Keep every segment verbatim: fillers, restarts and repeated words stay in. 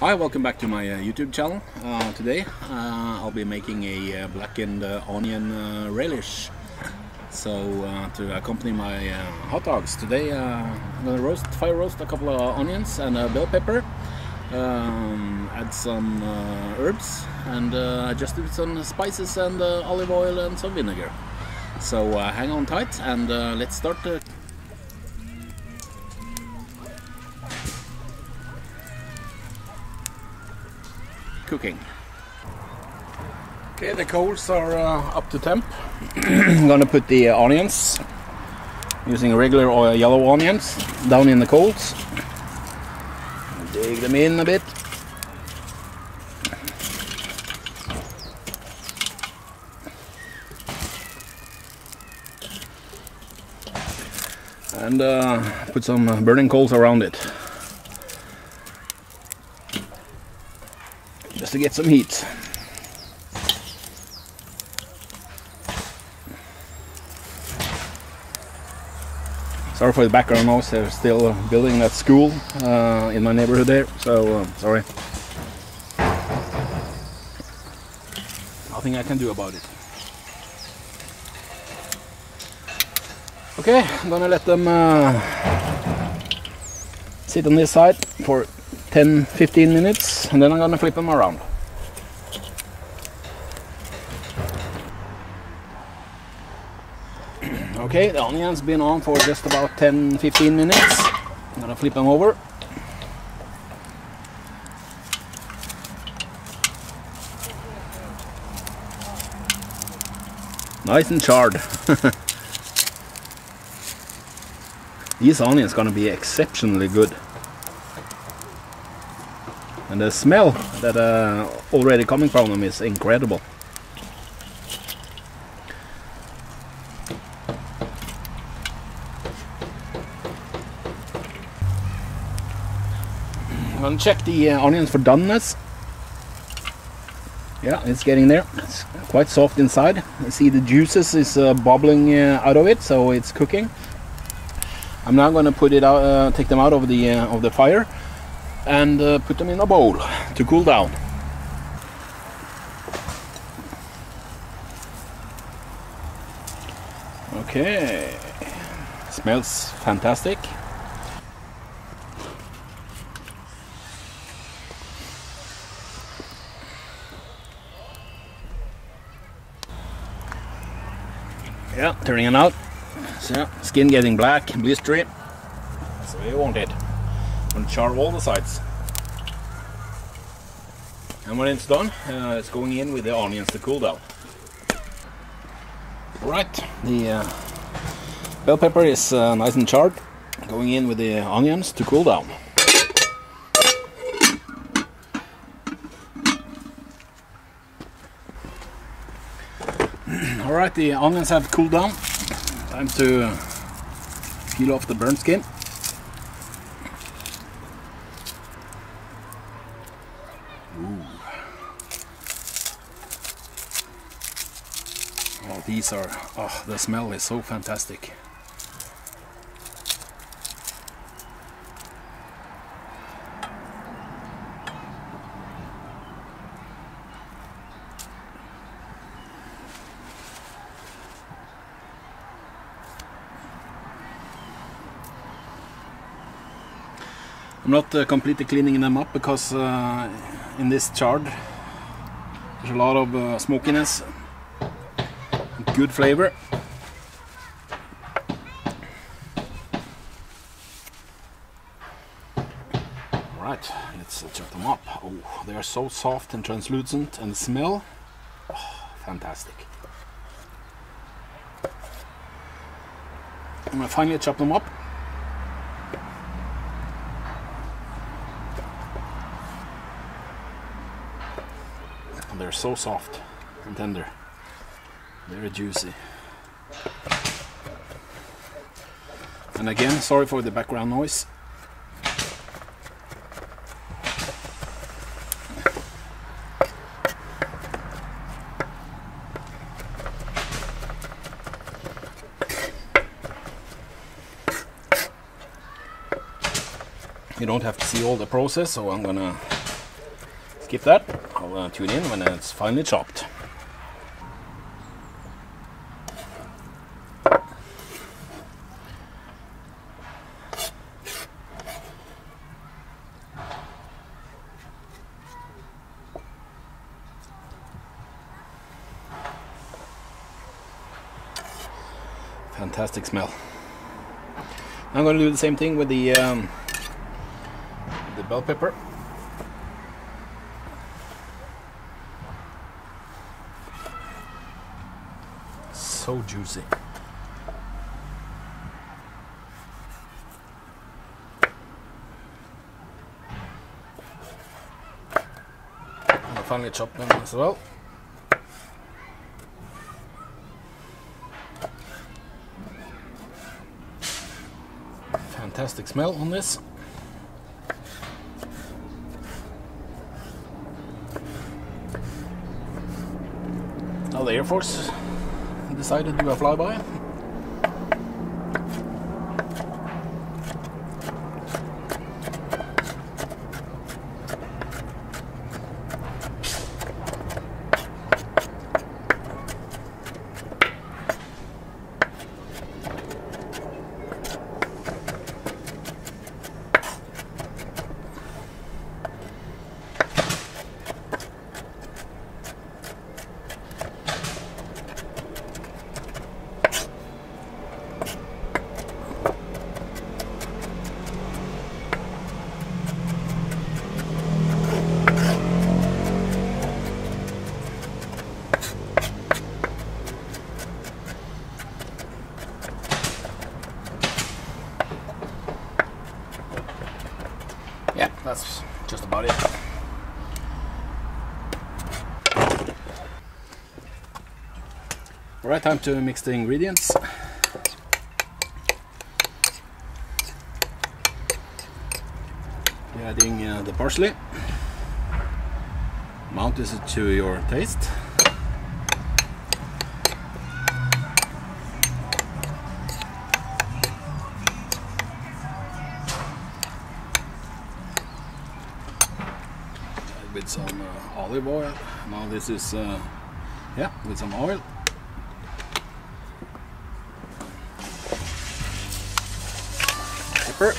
Hi, welcome back to my uh, YouTube channel. Uh, today uh, I'll be making a uh, blackened uh, onion uh, relish. So uh, to accompany my uh, hot dogs today, uh, I'm gonna roast, fire roast a couple of onions and a bell pepper, um, add some uh, herbs, and uh, just do some spices and uh, olive oil and some vinegar. So uh, hang on tight and uh, let's start. Uh, cooking. Okay, the coals are uh, up to temp. I'm gonna put the uh, onions, using regular uh, yellow onions, down in the coals. Dig them in a bit. And uh, put some burning coals around it, just to get some heat. Sorry for the background noise, they're still building that school uh, in my neighborhood there, so uh, sorry. Nothing I can do about it. Okay, I'm gonna let them uh, sit on this side for ten to fifteen minutes, and then I'm gonna flip them around. Okay, the onion's been on for just about ten to fifteen minutes. I'm gonna flip them over. Nice and charred. These onions are gonna be exceptionally good. And the smell that uh, already coming from them is incredible. I'm gonna check the uh, onions for doneness. Yeah, it's getting there. It's quite soft inside. You see the juices is uh, bubbling uh, out of it, so it's cooking. I'm now gonna put it out, uh, take them out of the uh, of the fire, and uh, put them in a bowl to cool down. Okay, smells fantastic. Yeah, turning it out. So, skin getting black, blistery. That's the way you want it. And char all the sides, and when it's done uh, it's going in with the onions to cool down. Right, the uh, bell pepper is uh, nice and charred, going in with the onions to cool down. Alright, the onions have cooled down. Time to peel off the burnt skin. Oh, these are, oh, the smell is so fantastic. I'm not uh, completely cleaning them up because uh, in this chard there's a lot of uh, smokiness. Good flavor. Alright, let's check them up. Oh, they are so soft and translucent, and the smell, oh, fantastic. I'm gonna finally chop them up. And they're so soft and tender. Very juicy. And again, sorry for the background noise. You don't have to see all the process, so I'm gonna skip that. I'll uh, tune in when it's finally chopped. Fantastic smell. I'm going to do the same thing with the um, the bell pepper. So juicy. And I finally chopped them as well. Fantastic smell on this. Now the Air Force decided to do a flyby. That's just about it. Alright, time to mix the ingredients. We're adding uh, the parsley. Amount is to your taste. With some uh, olive oil. Now this is uh, yeah, with some oil. Pepper.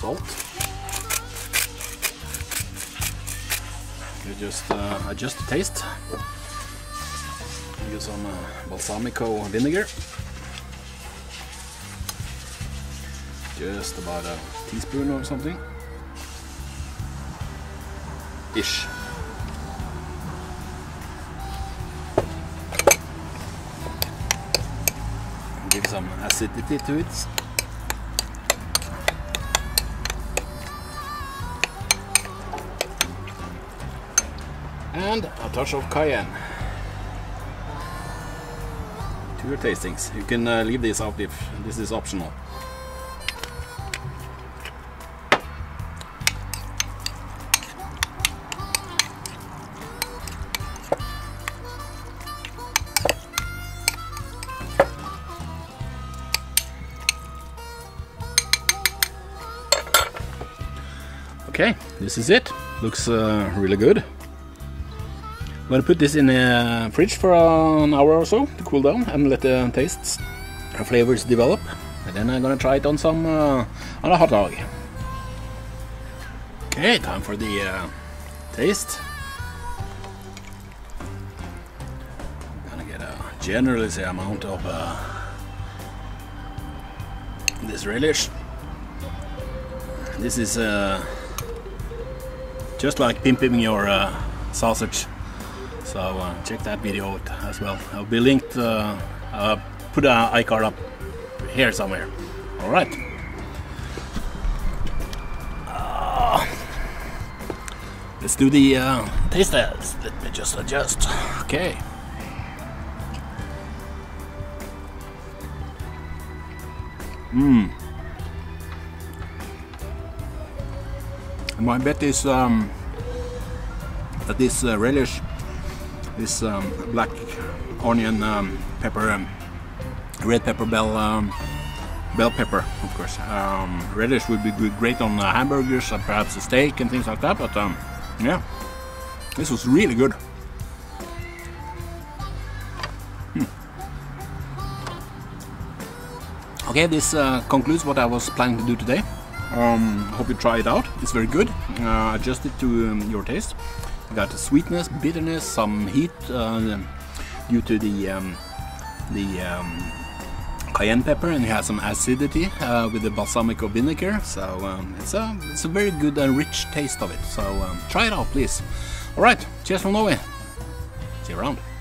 Salt. You just uh, adjust the taste. Use some uh, balsamico vinegar. Just about a teaspoon or something. Ish. Give some acidity to it. And a touch of cayenne. To your tastings. You can uh, leave this out if this is optional. Okay, this is it. Looks uh, really good. I'm gonna put this in the fridge for an hour or so to cool down and let the tastes and flavors develop. And then I'm gonna try it on some uh, on a hot dog. Okay, time for the uh, taste. I'm gonna get a generous amount of uh, this relish. This is. Uh, Just like pimping your uh, sausage, so uh, check that video out as well. I'll be linked. Uh, uh, put an iCard up here somewhere. All right. Uh, let's do the uh, taste test. Let me just adjust. Okay. Mmm. My bet is um, that this uh, relish, this um, black onion, um, pepper, um, red pepper, bell um, bell pepper, of course. Um, radish would be good, great on uh, hamburgers, or perhaps a steak and things like that. But um, yeah, this was really good. Hmm. Okay, this uh, concludes what I was planning to do today. Um, hope you try it out. It's very good. Uh, adjust it to um, your taste. You got the sweetness, bitterness, some heat uh, due to the um, the um, cayenne pepper, and it has some acidity uh, with the balsamico vinegar. So um, it's a it's a very good and rich taste of it. So um, try it out, please. All right, cheers from Norway. See you around.